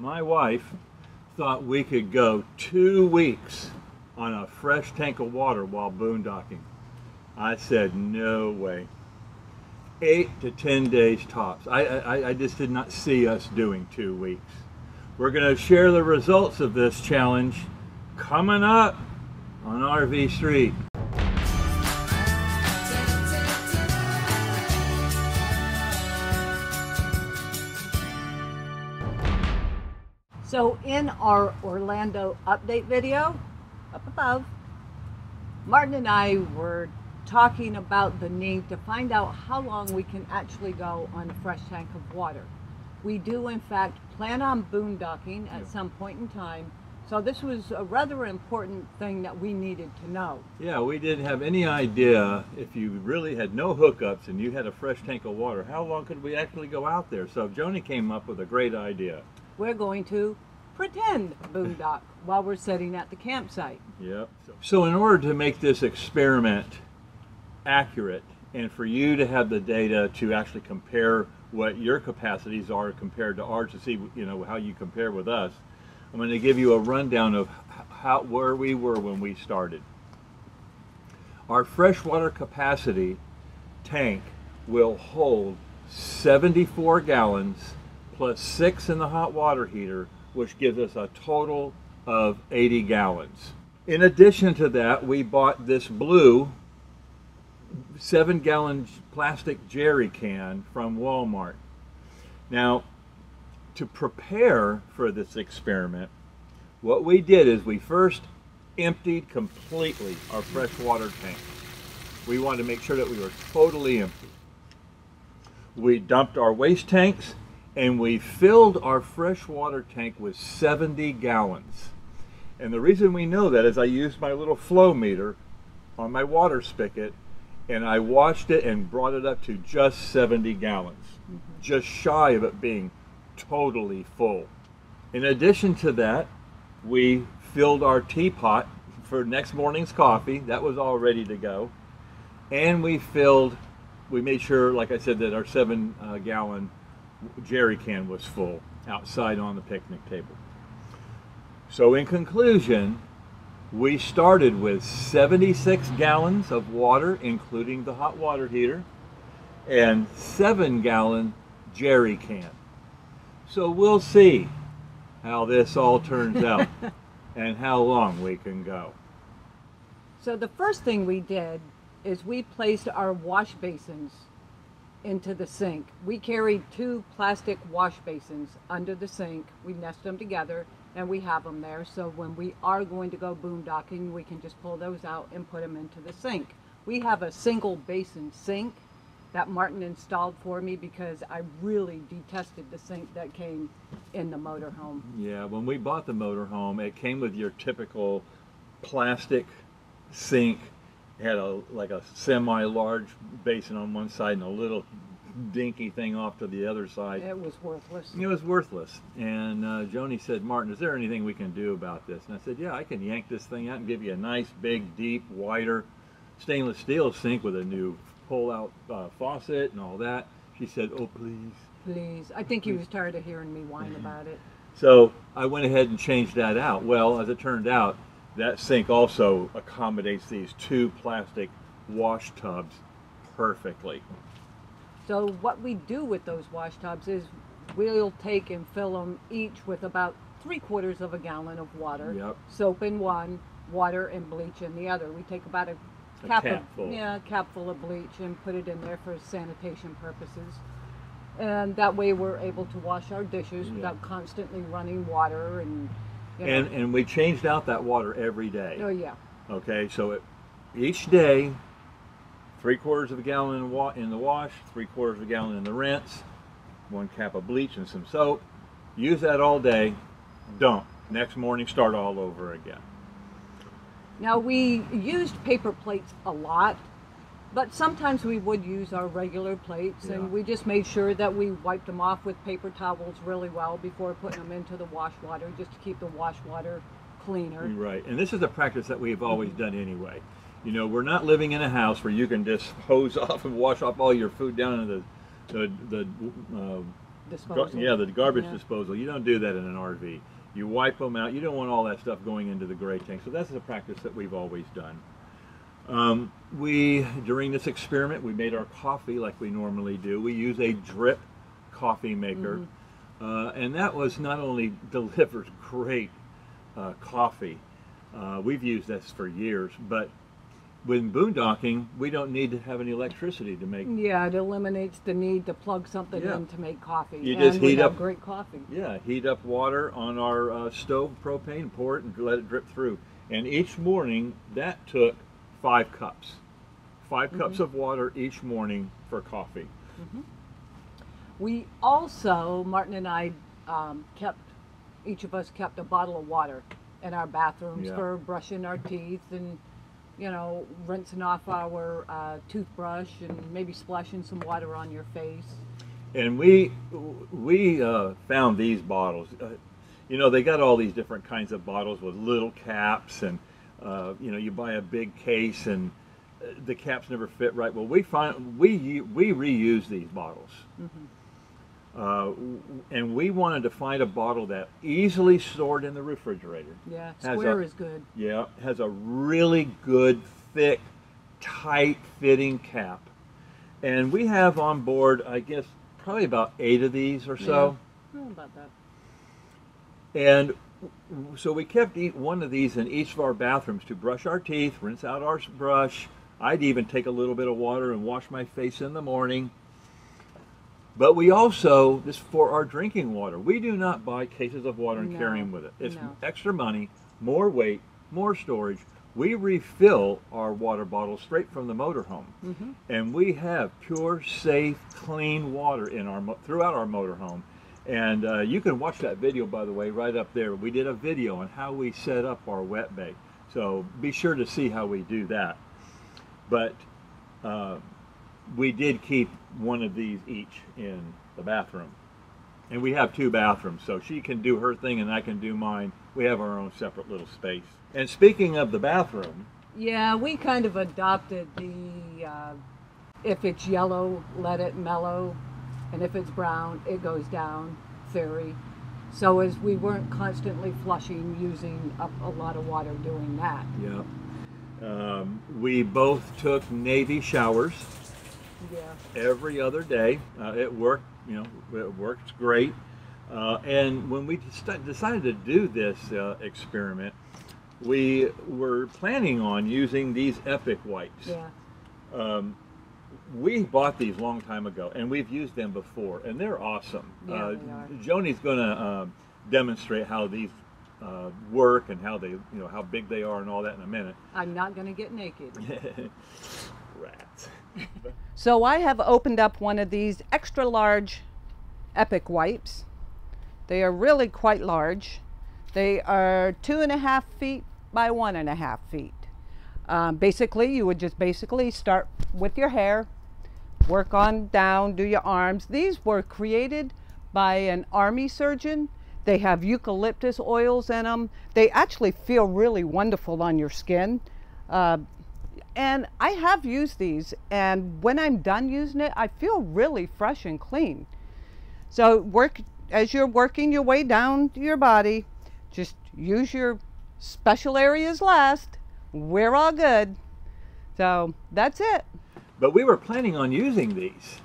my wife thought we could go 2 weeks on a fresh tank of water while boondocking. I said, no way. 8 to 10 days tops. I just did not see us doing 2 weeks. We're going to share the results of this challenge coming up on RV Street. So in our Orlando update video, up above, Martin and I were talking about the need to find out how long we can actually go on a fresh tank of water. We do in fact plan on boondocking at some point in time, so this was a rather important thing that we needed to know. Yeah, we didn't have any idea if you really had no hookups and you had a fresh tank of water, how long could we actually go out there? So Joanie came up with a great idea. We're going to pretend boondock while we're sitting at the campsite. Yep. So in order to make this experiment accurate and for you to have the data to actually compare what your capacities are compared to ours to see, you know, how you compare with us, I'm going to give you a rundown of how, where we were when we started. Our freshwater capacity tank will hold 74 gallons plus 6 in the hot water heater, which gives us a total of 80 gallons. In addition to that, we bought this blue 7-gallon plastic Jerry Can from Walmart. Now, to prepare for this experiment, what we did is we first emptied completely our freshwater tank. We wanted to make sure that we were totally empty. We dumped our waste tanks and we filled our freshwater tank with 70 gallons. And the reason we know that is I used my little flow meter on my water spigot and I watched it and brought it up to just 70 gallons, just shy of it being totally full. In addition to that, we filled our teapot for next morning's coffee. That was all ready to go. And we made sure, like I said, that our 7-gallon Jerry Can was full outside on the picnic table. So in conclusion, we started with 76 gallons of water, including the hot water heater, and 7-gallon Jerry Can. So we'll see how this all turns out and how long we can go. So the first thing we did is we placed our wash basins into the sink. We carried 2 plastic wash basins under the sink. We nest them together and we have them there, so when we are going to go boondocking, we can just pull those out and put them into the sink. We have a single basin sink that Martin installed for me because I really detested the sink that came in the motorhome. Yeah, when we bought the motorhome, it came with your typical plastic sink. It had like a semi-large basin on one side and a little dinky thing off to the other side. It was worthless. It was worthless. And Joanie said, Martin, is there anything we can do about this? And I said, yeah, I can yank this thing out and give you a nice, big, deep, wider stainless steel sink with a new pull-out faucet and all that. She said, oh, please. Please. I think he was tired of hearing me whine about it. So I went ahead and changed that out. Well, as it turned out, that sink also accommodates these 2 plastic wash tubs perfectly. So what we do with those wash tubs is we'll take and fill them each with about 3/4 of a gallon of water. Yep. Soap in one, water and bleach in the other. We take about a capful of bleach and put it in there for sanitation purposes. And that way we're able to wash our dishes without constantly running water and and we changed out that water every day. Oh yeah. Okay, so each day, 3/4 of a gallon in the wash, 3/4 of a gallon in the rinse, 1 cap of bleach and some soap. Use that all day, dump. Next morning, start all over again. Now we used paper plates a lot, but sometimes we would use our regular plates, and we just made sure that we wiped them off with paper towels really well before putting them into the wash water, just to keep the wash water cleaner. Right, and this is a practice that we've always done anyway. You know, we're not living in a house where you can just hose off and wash off all your food down in the disposal? Yeah, the garbage disposal. You don't do that in an RV. You wipe them out. You don't want all that stuff going into the gray tank. So that's a practice that we've always done. During this experiment, we made our coffee like we normally do. We use a drip coffee maker. Mm-hmm. And that was not only delivers great coffee, we've used this for years, but with boondocking, we don't need to have any electricity to make. Yeah, it eliminates the need to plug something in to make coffee. You just heat up great coffee. Yeah, heat up water on our stove, propane, pour it, and let it drip through. And each morning, that took 5 cups. 5 cups of water each morning for coffee. Mm-hmm. We also, Martin and I, each of us kept a bottle of water in our bathrooms for brushing our teeth and, you know, rinsing off our toothbrush and maybe splashing some water on your face. And we found these bottles. You know, they got all these different kinds of bottles with little caps, and you know, you buy a big case and the caps never fit right. Well, we reuse these bottles, and we wanted to find a bottle that easily stored in the refrigerator. Yeah, square is good. Yeah, has a really good, thick, tight-fitting cap. And we have on board, I guess, probably about 8 of these or so. Yeah, about that. And so we kept one of these in each of our bathrooms to brush our teeth, rinse out our brush. I'd even take a little bit of water and wash my face in the morning. But we also, this for our drinking water, we do not buy cases of water and carry them with it. It's extra money, more weight, more storage. We refill our water bottles straight from the motorhome. And we have pure, safe, clean water in our throughout our motorhome. And you can watch that video, by the way, right up there. We did a video on how we set up our wet bake. So be sure to see how we do that. But we did keep one of these each in the bathroom, and we have 2 bathrooms, so she can do her thing and I can do mine. We have our own separate little space. And speaking of the bathroom, we kind of adopted the if it's yellow, let it mellow, and if it's brown, it goes down theory. So as we weren't constantly flushing, using up a lot of water doing that. We both took Navy showers every other day. It worked, you know, it worked great. And when we decided to do this experiment, we were planning on using these Epic Wipes. We bought these a long time ago, and we've used them before, and they're awesome. Joanie's going to demonstrate how these work and how they, you know, how big they are and all that in a minute. I'm not going to get naked. Rats. So I have opened up one of these extra large Epic Wipes. They are really quite large. They are 2.5 feet by 1.5 feet. Basically, you would just start with your hair, work on down, do your arms. These were created by an army surgeon. They have eucalyptus oils in them. They actually feel really wonderful on your skin. And I have used these, and when I'm done using it, I feel really fresh and clean. So work as you're working your way down your body, just use your special areas last. We're all good. So that's it. But we were planning on using these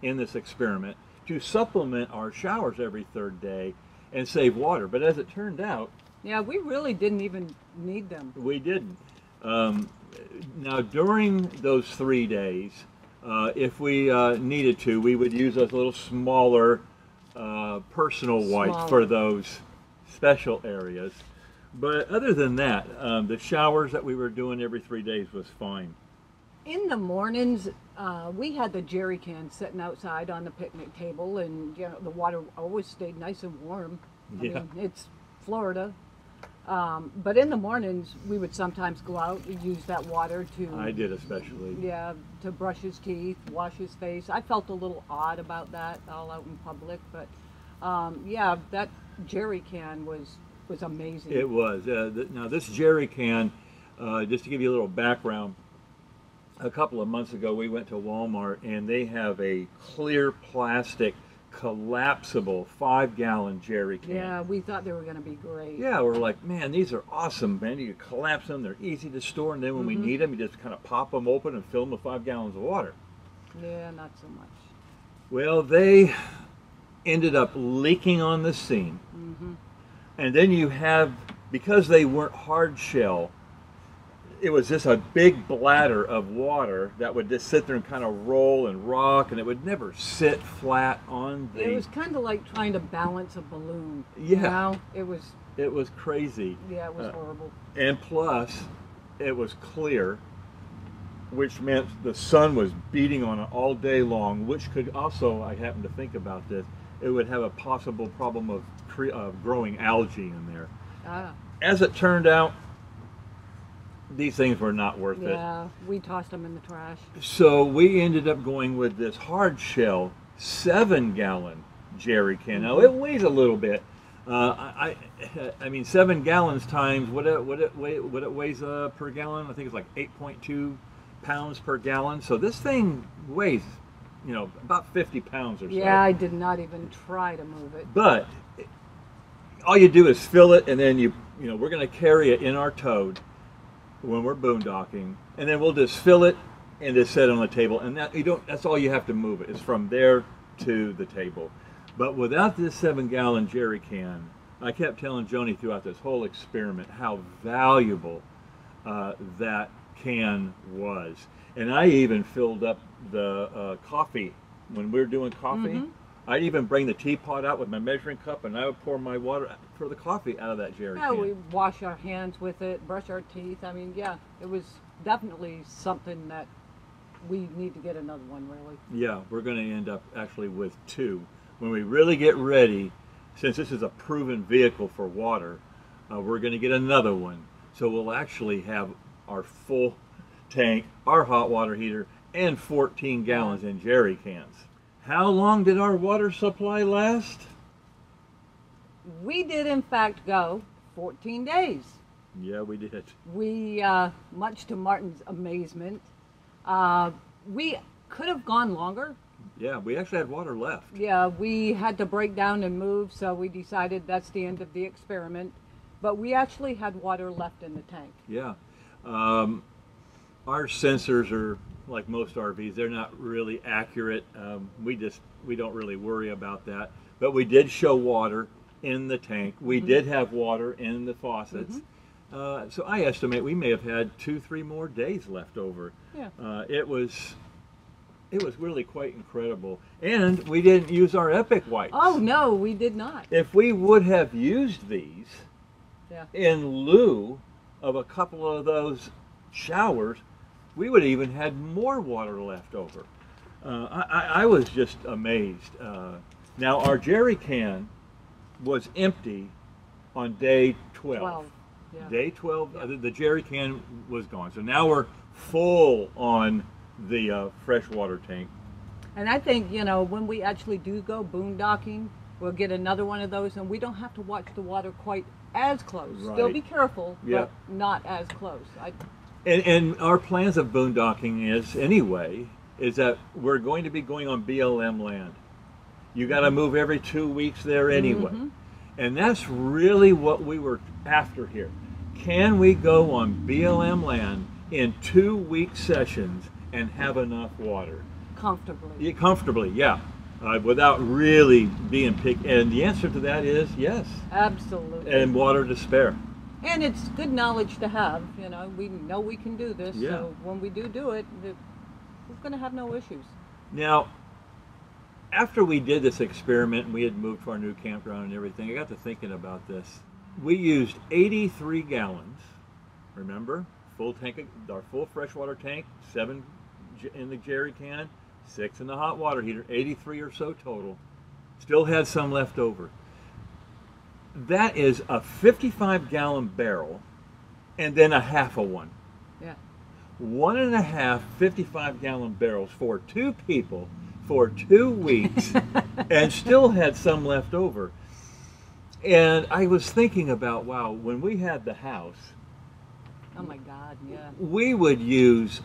in this experiment to supplement our showers every 3rd day and save water. But as it turned out... Yeah, we really didn't even need them. We didn't. Now, during those 3 days, if we needed to, we would use those little smaller personal wipes for those special areas. But other than that, the showers that we were doing every 3 days was fine. In the mornings, we had the jerry can sitting outside on the picnic table, and you know, the water always stayed nice and warm. I mean, it's Florida. But in the mornings, we would sometimes go out and use that water to... I did especially. Yeah, to brush his teeth, wash his face. I felt a little odd about that, all out in public, but yeah, that jerry can was amazing. It was. Now, this jerry can, just to give you a little background, a couple of months ago we went to Walmart, and they have a clear plastic collapsible 5-gallon Jerry can. Yeah, we thought they were going to be great. Yeah, we're like, man, these are awesome, man. You collapse them, they're easy to store, and then when we need them, you just kind of pop them open and fill them with 5 gallons of water. Yeah, not so much. Well, they ended up leaking on the seam. And then you have, because they weren't hard shell, it was just a big bladder of water that would just sit there and kind of roll and rock, and it would never sit flat on the... It was kind of like trying to balance a balloon. Yeah. You know? It was crazy. Yeah, it was horrible. And plus, it was clear, which meant the sun was beating on it all day long, which could also, I happened to think about this, it would have a possible problem of growing algae in there. Ah. As it turned out, these things were not worth it. Yeah, we tossed them in the trash. So we ended up going with this hard shell 7-gallon Jerry can. Now it weighs a little bit. I mean, 7 gallons times what it weighs per gallon. I think it's like 8.2 pounds per gallon. So this thing weighs, you know, about 50 pounds or so. Yeah, I did not even try to move it. But all you do is fill it, and then you know, we're going to carry it in our toad when we're boondocking, and then we'll just fill it and just set it on the table, and that that's all you have to move it. It's from there to the table. But without this 7-gallon Jerry can, I kept telling Joanie throughout this whole experiment how valuable that can was. And I even filled up the coffee when we were doing coffee. I'd even bring the teapot out with my measuring cup, and I would pour my water for the coffee out of that Jerry can. Yeah, we wash our hands with it, brush our teeth. I mean, yeah, it was definitely something that we need to get another one, really. Yeah, we're going to end up actually with 2. When we really get ready, since this is a proven vehicle for water, we're going to get another one. So we'll actually have our full tank, our hot water heater, and 14 gallons in Jerry cans. How long did our water supply last? We did, in fact, go 14 days. Yeah, we did. We, much to Martin's amazement, we could have gone longer. Yeah, we actually had water left. Yeah, we had to break down and move, so we decided that's the end of the experiment. But we actually had water left in the tank. Yeah. Our sensors are... like most RVs, they're not really accurate. We don't really worry about that. But we did show water in the tank. We did have water in the faucets. So I estimate we may have had 2-3 more days left over. Yeah. It was really quite incredible. And we didn't use our Epic Wipes. Oh no, we did not. If we would have used these in lieu of a couple of those showers, we would have even had more water left over. I was just amazed. Now, our Jerry can was empty on day 12. Day 12, the Jerry can was gone. So now we're full on the freshwater tank. And I think, you know, when we actually do go boondocking, we'll get another one of those, and we don't have to watch the water quite as close. Right. Still be careful, but not as close. And our plans of boondocking is that we're going to be going on BLM land. You got to move every 2 weeks there anyway. And that's really what we were after here. Can we go on BLM land in 2-week sessions and have enough water? Comfortably. Yeah, comfortably, yeah. Without really being picky. And the answer to that is yes. Absolutely. And water to spare. And it's good knowledge to have, you know we can do this, so when we do it, we're going to have no issues. Now, after we did this experiment and we had moved to our new campground and everything, I got to thinking about this. We used 83 gallons, remember, full tank, our full freshwater tank, 7 in the Jerry can, 6 in the hot water heater, 83 or so total, still had some left over. That is a 55-gallon barrel and then a half of one. Yeah. 1.5 55-gallon barrels for 2 people for 2 weeks and still had some left over. And I was thinking about, wow, when we had the house, oh my God, yeah, we would use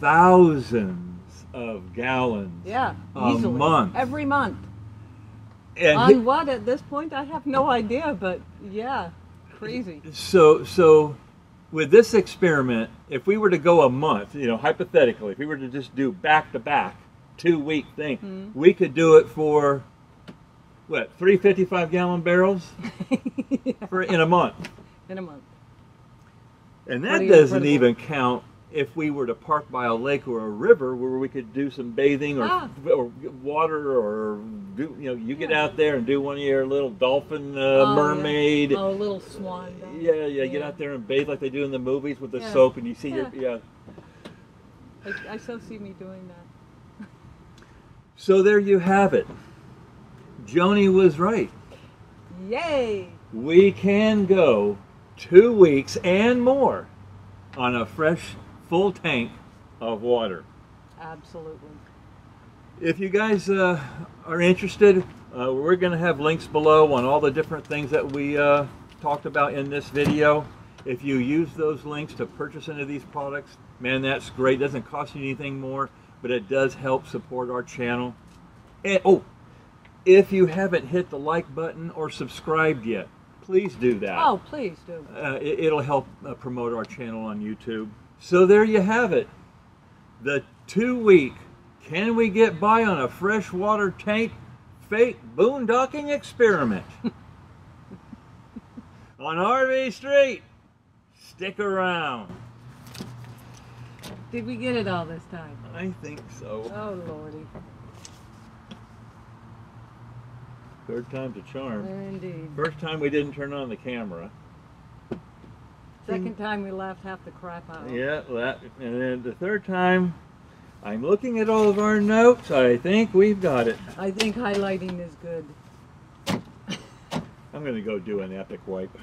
thousands of gallons a month. Every month. And on what at this point? I have no idea, but yeah, crazy. So with this experiment, if we were to go a month, you know, hypothetically, if we were to just do back-to-back, two-week thing, we could do it for, what, 355-gallon barrels for in a month. In a month. And that doesn't even count if we were to park by a lake or a river where we could do some bathing or water or do, you know, you get out there and do one of your little dolphin mermaid. Yeah. Oh, little swan. Yeah, get out there and bathe like they do in the movies with the soap and you see your, I still see me doing that. So there you have it. Joanie was right. Yay! We can go 2 weeks and more on a fresh full tank of water. Absolutely. If you guys are interested, we're going to have links below on all the different things that we talked about in this video. If you use those links to purchase any of these products, man, that's great. It doesn't cost you anything more, but it does help support our channel. And if you haven't hit the like button or subscribed yet, please do that. Oh, please do. It'll help promote our channel on YouTube. So there you have it. The 2 week, can we get by on a freshwater tank fake boondocking experiment? On RV Street, stick around. Did we get it all this time? I think so. Oh, Lordy. Third time's a charm. Indeed. First time we didn't turn on the camera. Second time we laughed half the crap out. Yeah, that, and then the third time, I'm looking at all of our notes. I think we've got it. I think highlighting is good. I'm going to go do an epic wipe.